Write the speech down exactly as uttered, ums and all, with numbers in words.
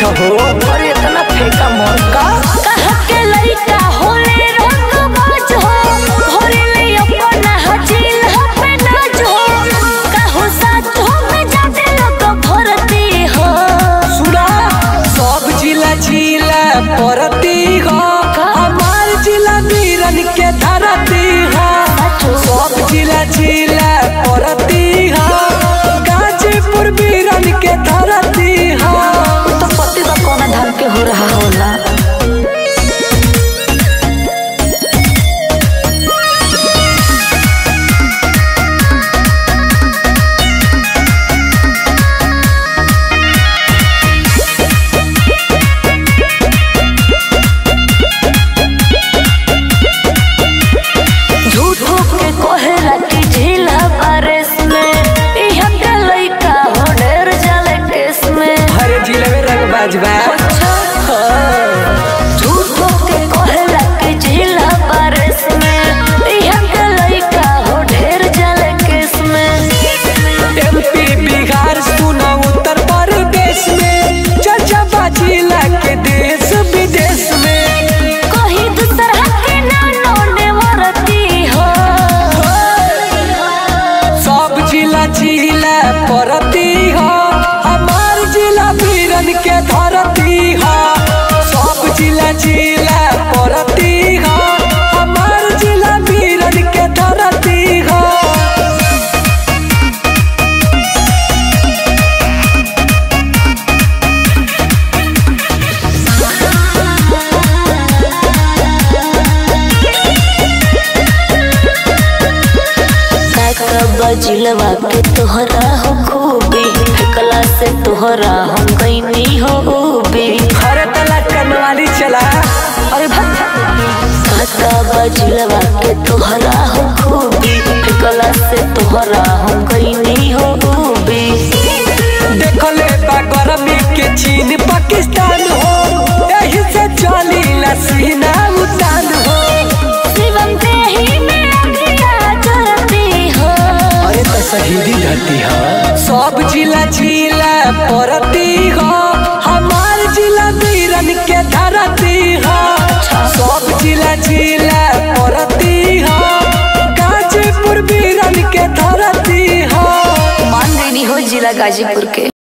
बैठ हो और इतना फेंका मन का कह के लइका होले रंग बाज हो भरे ले अपना हजील पे नाच हो कहू साथ में जाते लोग भरती हो सुना सब जिला जिला परती हो हमार जिला बीरन के धरती हऽ सब जिला जिला परती हो गाजीपुर बीरन के धरती हऽ के हो रहा होला झूठो के कोहरा की झील बारिश में यहाँ के लइका हो डर जाले टेस में हर जिले में रंग बाजवा जिलवा के तोहरा हो खूबी कला से तोहरा हम कहीं नहीं हो खूबी हर तला कनवाली चला अरे भक्ता जिलवा के तोहरा हो खूबी कला से तोहरा हम कहीं नहीं हो खूबी देखो ले गर्मी के चीन पाकिस्तान हो यही से चली लसीना उतान हो सब जिला जिला परती हो हमार जिला बीरन के धरती हऽ सब जिला जिला परती हो गाजीपुर बीरन के धरती हऽ मान देनी हो जिला गाजीपुर के।